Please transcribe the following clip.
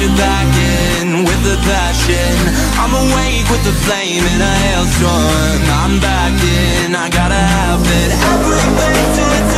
you're lacking with the passion. I'm awake with the flame in a hailstorm. I'm back in, I gotta have it. Everything to it.